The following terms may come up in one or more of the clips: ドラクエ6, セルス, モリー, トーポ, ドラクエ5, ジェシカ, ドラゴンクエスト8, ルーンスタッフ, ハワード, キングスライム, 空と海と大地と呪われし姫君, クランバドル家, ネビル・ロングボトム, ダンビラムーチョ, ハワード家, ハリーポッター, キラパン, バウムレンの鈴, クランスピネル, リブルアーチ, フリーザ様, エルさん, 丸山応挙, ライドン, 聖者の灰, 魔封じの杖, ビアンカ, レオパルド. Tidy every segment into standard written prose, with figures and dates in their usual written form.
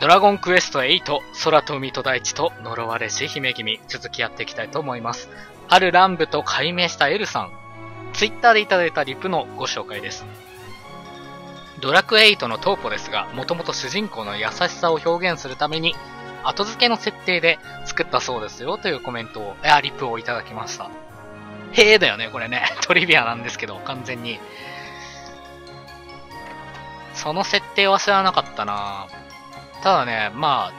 ドラゴンクエスト8、空と海と大地と呪われし姫君、続きやっていきたいと思います。春乱舞と改名したエルさん、ツイッターでいただいたリプのご紹介です。ドラクエ8のトーポですが、もともと主人公の優しさを表現するために、後付けの設定で作ったそうですよというコメントを、リプをいただきました。へーだよね、これね。トリビアなんですけど、完全に。その設定は知らなかったなぁ。ただね、ま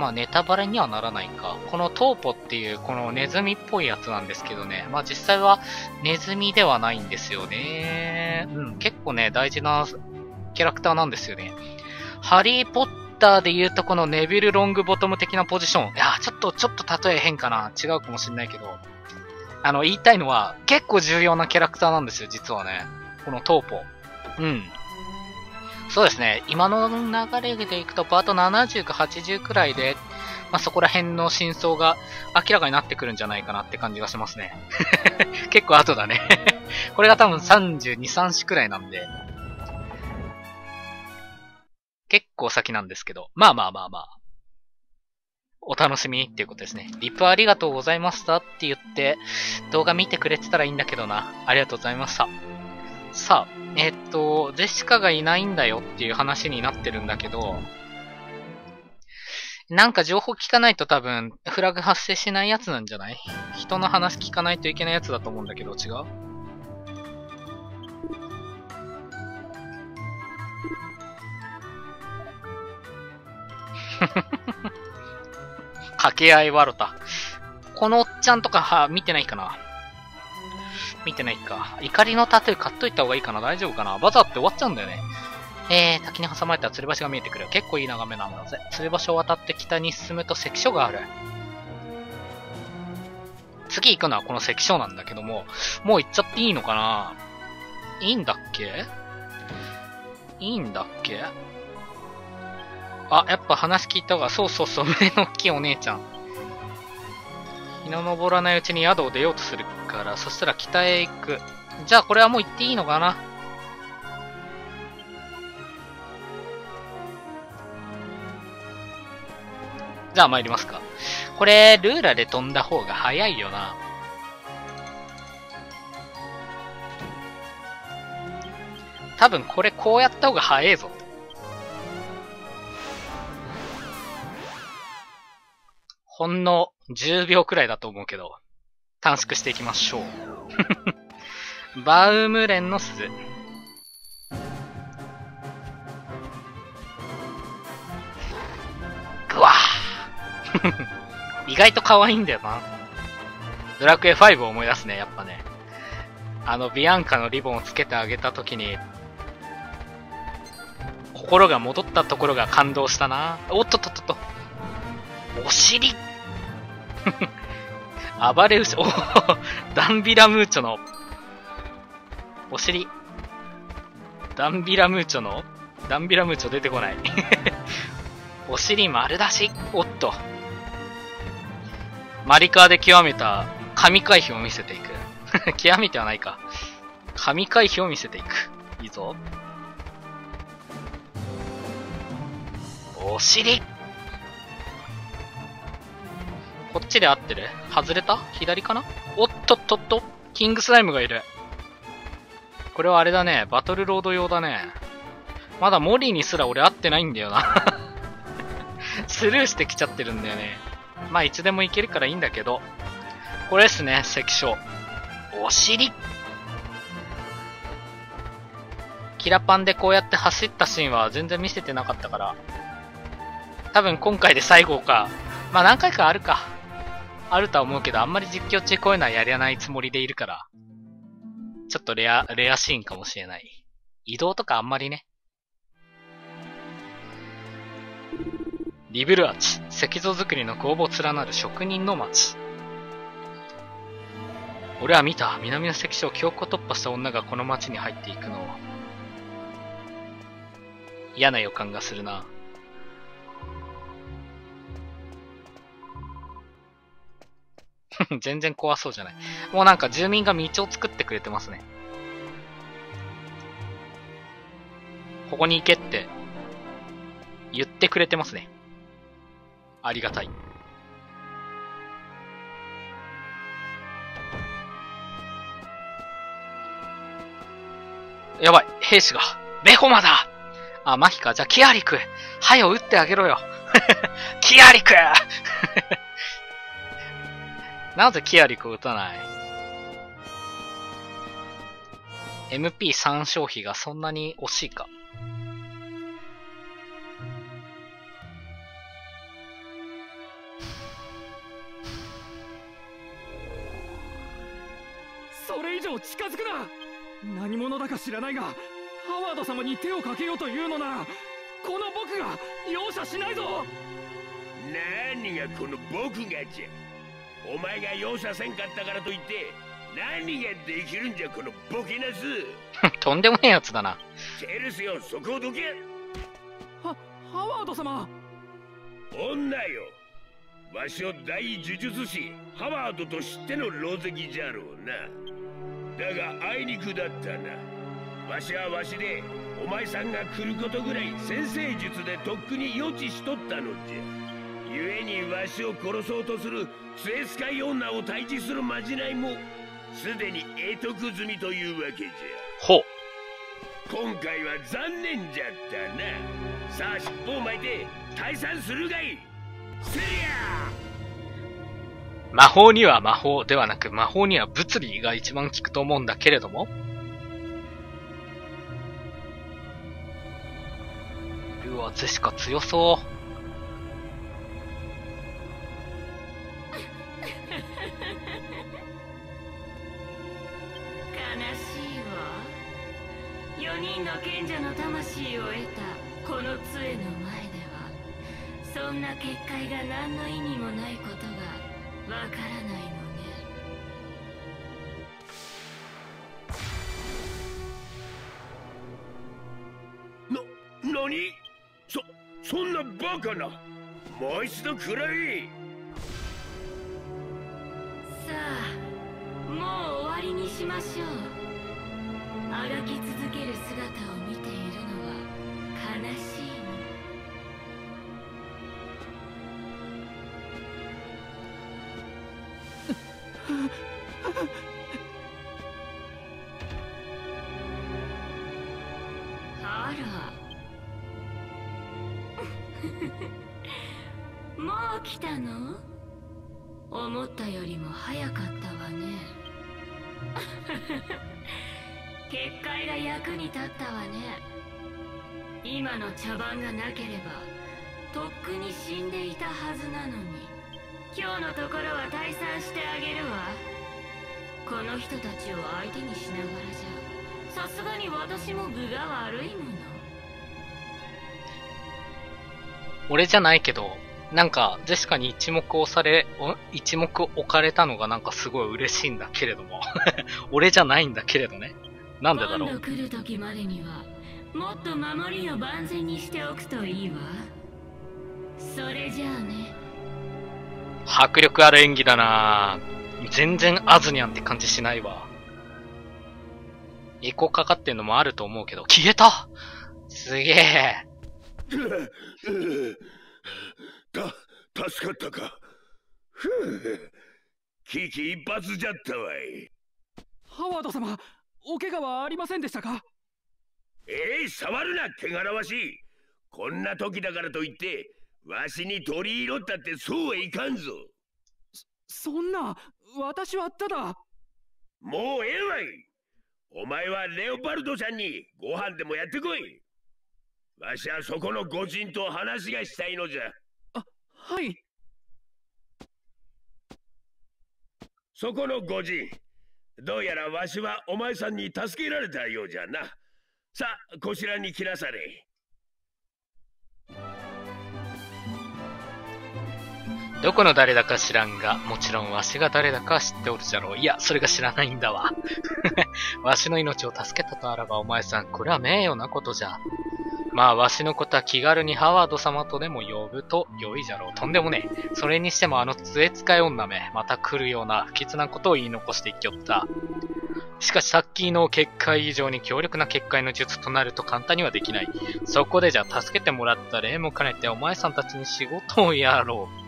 あネタバレにはならないか。このトーポっていうこのネズミっぽいやつなんですけどね、実際はネズミではないんですよね。結構ね、大事なキャラクターなんですよね。ハリーポッターで言うとこのネビル・ロングボトム的なポジション。いや、ちょっと例え変かな。違うかもしんないけど。言いたいのは結構重要なキャラクターなんですよ、実はね。このトーポ。そうですね。今の流れでいくとパート70か80くらいで、そこら辺の真相が明らかになってくるんじゃないかなって感じがしますね。結構後だね。これが多分32、3子くらいなんで、結構先なんですけど、お楽しみにっていうことですね。リプありがとうございましたって言って、動画見てくれてたらいいんだけどな。ありがとうございました。さあ、ジェシカがいないんだよっていう話になってるんだけど、なんか情報聞かないと多分、フラグ発生しないやつなんじゃない？人の話聞かないといけないやつだと思うんだけど、違う？掛け合いワロタ。このおっちゃんとか見てないかな？見てないか。怒りのタトゥー買っといた方がいいかな。大丈夫かな。バザーって終わっちゃうんだよね。滝に挟まれたら吊り橋が見えてくる。結構いい眺めなんだぜ。吊り橋を渡って北に進むと関所がある。次行くのはこの関所なんだけども、もう行っちゃっていいのかな。いいんだっけ？いいんだっけ？あ、やっぱ話聞いた方が、そう、胸の大きいお姉ちゃん。日の昇らないうちに宿を出ようとするから、そしたら北へ行く。じゃあこれはもう行っていいのかな？じゃあ参りますか。これ、ルーラで飛んだ方が早いよな。多分これこうやった方が早いぞ。ほんの10秒くらいだと思うけど、短縮していきましょう。バウムレンの鈴。ぐわー。意外と可愛いんだよな。ドラクエ5を思い出すね、やっぱね。ビアンカのリボンをつけてあげたときに、心が戻ったところが感動したな。おっとっとっとっと。お尻暴れ牛、おダンビラムーチョの、お尻。ダンビラムーチョ出てこない。お尻丸出し。おっと。マリカーで極めた神回避を見せていく。極めてはないか。神回避を見せていく。いいぞ。お尻。こっちで合ってる？外れた？左かな？おっとっとっと、キングスライムがいる。これはあれだね、バトルロード用だね。まだモリーにすら俺合ってないんだよな。スルーしてきちゃってるんだよね。いつでもいけるからいいんだけど。これですね、関所。お尻！キラパンでこうやって走ったシーンは全然見せてなかったから。多分今回で最後か。何回かあるか。あるとは思うけど、あんまり実況中こういうのはやらないつもりでいるから、ちょっとレアシーンかもしれない。移動とかあんまりね。リブルアーチ。石像作りの工房連なる職人の町。俺は見た。南の石所を強行突破した女がこの町に入っていくのを。嫌な予感がするな。全然怖そうじゃない。もうなんか住民が道を作ってくれてますね。ここに行けって。言ってくれてますね。ありがたい。やばい、兵士が。ベホマだ。あ、マヒか。じゃあ、キアリク。はよ、撃ってあげろよ。キアリクなぜキアリクを撃たない？ MP3 消費がそんなに惜しいか。それ以上近づくな。何者だか知らないが、ハワード様に手をかけようというのなら、この僕が容赦しないぞ。何がこの僕がじゃ。お前が容赦せんかったからといって何ができるんじゃこのボケなやつ。とんでもねえやつだな。セルスよ、そこをどけ。ハワード様。女よ、わしを大呪術師ハワードとしての狼藉じゃろうな。だがあいにくだったな。わしはわしでお前さんが来ることぐらい先生術でとっくに予知しとったのじゃ。ゆえにわしを殺そうとする杖使い女を退治するまじないもすでに得得済みというわけじゃ。ほう。今回は残念じゃったな。さあ尻尾を巻いて退散するがい。せりゃ。魔法には魔法ではなく、魔法には物理が一番効くと思うんだけれども。うわ、ゼシカ強そう。賢者の魂を得たこの杖の前ではそんな結界が何の意味もないことがわからないのね。何？そんなバカな。もう一度くらい。さあもう終わりにしましょう。あがき続ける姿を見ているのは悲しいの。あらもう来たの？思ったよりも早かったわね。結界が役に立ったわね。今の茶番がなければとっくに死んでいたはずなのに。今日のところは退散してあげるわ。この人たちを相手にしながらじゃさすがに私も分が悪いもの。俺じゃないけど、なんかジェシカに一目置かれたのがなんかすごい嬉しいんだけれども俺じゃないんだけれどね。なんでだろう。今度来る時までにはもっと守りを万全にしておくといいわ。それじゃあね。迫力ある演技だな。全然アズニャンって感じしないわ。エコかかってんのもあると思うけど、消えた。すげえ。助かったか。ふう、危機一髪じゃったわい。ハワード様、お怪我はありませんでしたか？触るな、汚らわしい。こんな時だからといって、わしに取り入ろったってそうはいかんぞ。そんな、私はただ。もうええわい。お前はレオパルドちゃんにご飯でもやってこい。わしはそこの御人と話がしたいのじゃ。あ、はい。そこの御人。どうやらわしはお前さんに助けられたようじゃな。さあ、こちらに来なされ。どこの誰だか知らんが、もちろんわしが誰だか知っておるじゃろう。いや、それが知らないんだわ。わしの命を助けたとあらば、お前さん、これは名誉なことじゃ。まあ、わしのことは気軽にハワード様とでも呼ぶと良いじゃろう。とんでもねえ。それにしてもあの杖使い女め、また来るような不吉なことを言い残していきよった。しかしさっきの結界以上に強力な結界の術となると簡単にはできない。そこでじゃあ助けてもらった礼も兼ねてお前さんたちに仕事をやろう。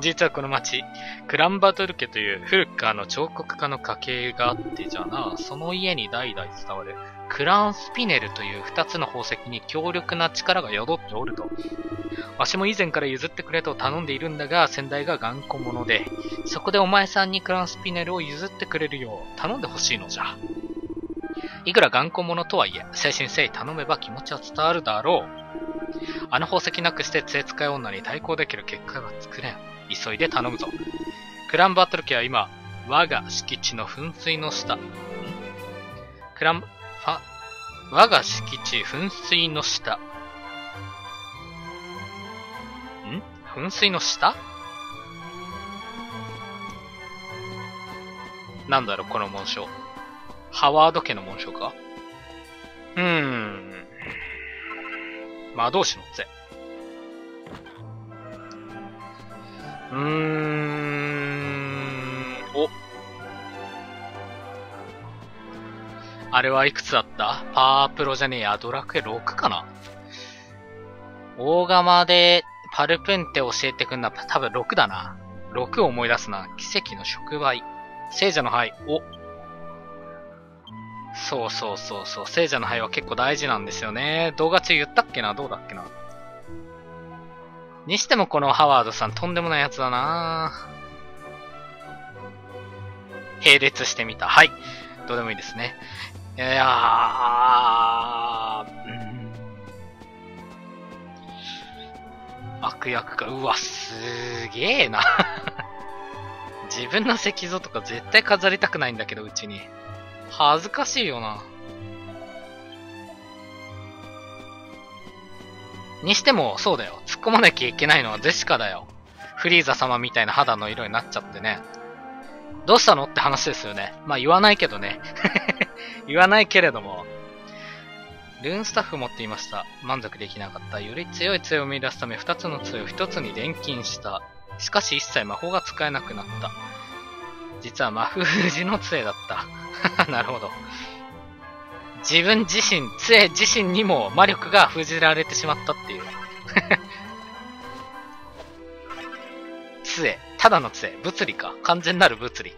実はこの町、クランバドル家という古くからの彫刻家の家系があってじゃな、その家に代々伝わるクランスピネルという二つの宝石に強力な力が宿っておると。わしも以前から譲ってくれと頼んでいるんだが、先代が頑固者で、そこでお前さんにクランスピネルを譲ってくれるよう頼んでほしいのじゃ。いくら頑固者とはいえ、誠心誠意頼めば気持ちは伝わるだろう。あの宝石なくして杖使い女に対抗できる結果が作れん。急いで頼むぞ。クランバトル家は今、我が敷地の噴水の下、我が敷地噴水の下。噴水の下？なんだろう、この紋章。ハワード家の紋章か？魔導士の杖。お。あれはいくつだった？パープロじゃねえや、ドラクエ6かな？大釜で、パルプンって教えてくんな。多分6だな。6を思い出すな。奇跡の触媒。聖者の灰。お。そう。聖者の灰は結構大事なんですよね。動画中言ったっけな？どうだっけな？にしてもこのハワードさんとんでもないやつだな。並列してみた。はい。どうでもいいですね。いやー。悪役か。うわ、すげえな。自分の石像とか絶対飾りたくないんだけど、うちに。恥ずかしいよな。にしても、そうだよ。突っ込まなきゃいけないのはジェシカだよ。フリーザ様みたいな肌の色になっちゃってね。どうしたのって話ですよね。まあ言わないけどね。言わないけれども。ルーンスタッフ持っていました。満足できなかった。より強い杖を見出すため、2つの杖を1つに錬金した。しかし一切魔法が使えなくなった。実は魔封じの杖だった。なるほど。自分自身、杖自身にも魔力が封じられてしまったっていう。杖。ただの杖。物理か。完全なる物理。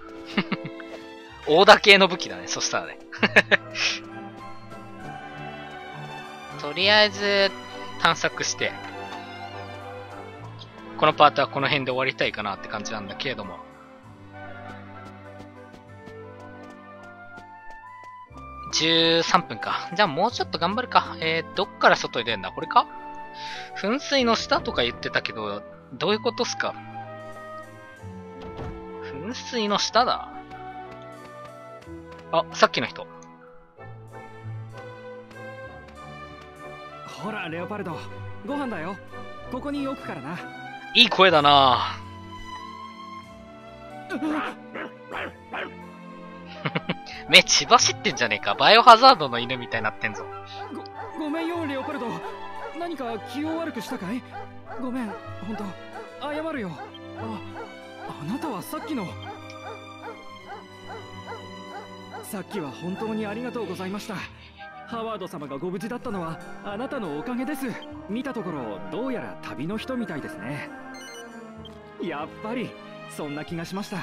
オーダー系の武器だね。そしたらね。とりあえず探索して、このパートはこの辺で終わりたいかなって感じなんだけれども。13分か。じゃあもうちょっと頑張るか。どっから外に出るんだ？これか？噴水の下とか言ってたけど、どういうことっすか？噴水の下だ。あ、さっきの人。ほら、レオパルド、ご飯だよ。ここに置くからな。いい声だな。目血走ってんじゃねえか。バイオハザードの犬みたいになってんぞ。ごめんよ、レオパルド。何か気を悪くしたかい？ごめん、ほんと謝るよ。あなたはさっきは本当にありがとうございました。ハワード様がご無事だったのはあなたのおかげです。見たところどうやら旅の人みたいですね。やっぱりそんな気がしました。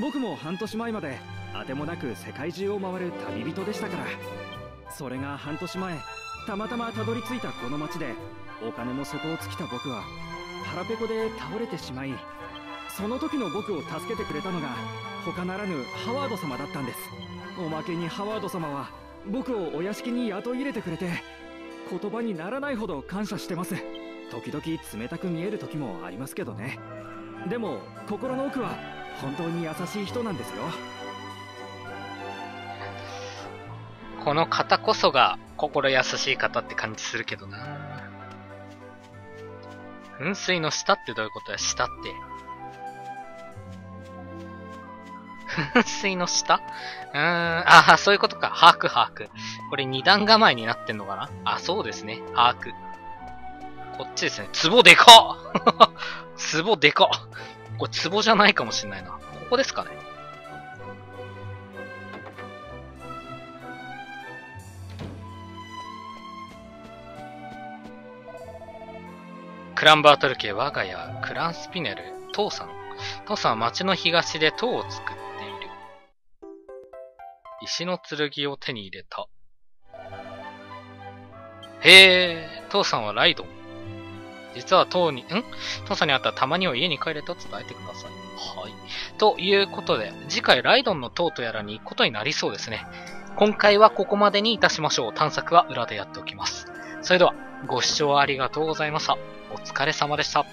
僕も半年前まであてもなく世界中を回る旅人でしたから。それが半年前、たまたまたどり着いたこの町でお金の底を尽きた僕は腹ペコで倒れてしまい、その時の僕を助けてくれたのが他ならぬハワード様だったんです。おまけにハワード様は僕をお屋敷に雇い入れてくれて、言葉にならないほど感謝してます。時々冷たく見える時もありますけどね。でも心の奥は本当に優しい人なんですよ。この方こそが心優しい方って感じするけどな。噴水の下ってどういうことや？下って噴水の下？あ、そういうことか。把握。これ二段構えになってんのかな？あ、そうですね。把握。こっちですね。壺でかっ！壺でかっ！これ壺じゃないかもしれないな。ここですかね。クランバートル家我が家はクランスピネル、父さん。父さんは町の東で塔を作っている。石の剣を手に入れた。へえ、父さんはライドン。実は父さんにあったたまにを家に帰れと伝えてください。はい。ということで、次回ライドンの塔とやらに行くことになりそうですね。今回はここまでにいたしましょう。探索は裏でやっておきます。それでは、ご視聴ありがとうございました。お疲れ様でした。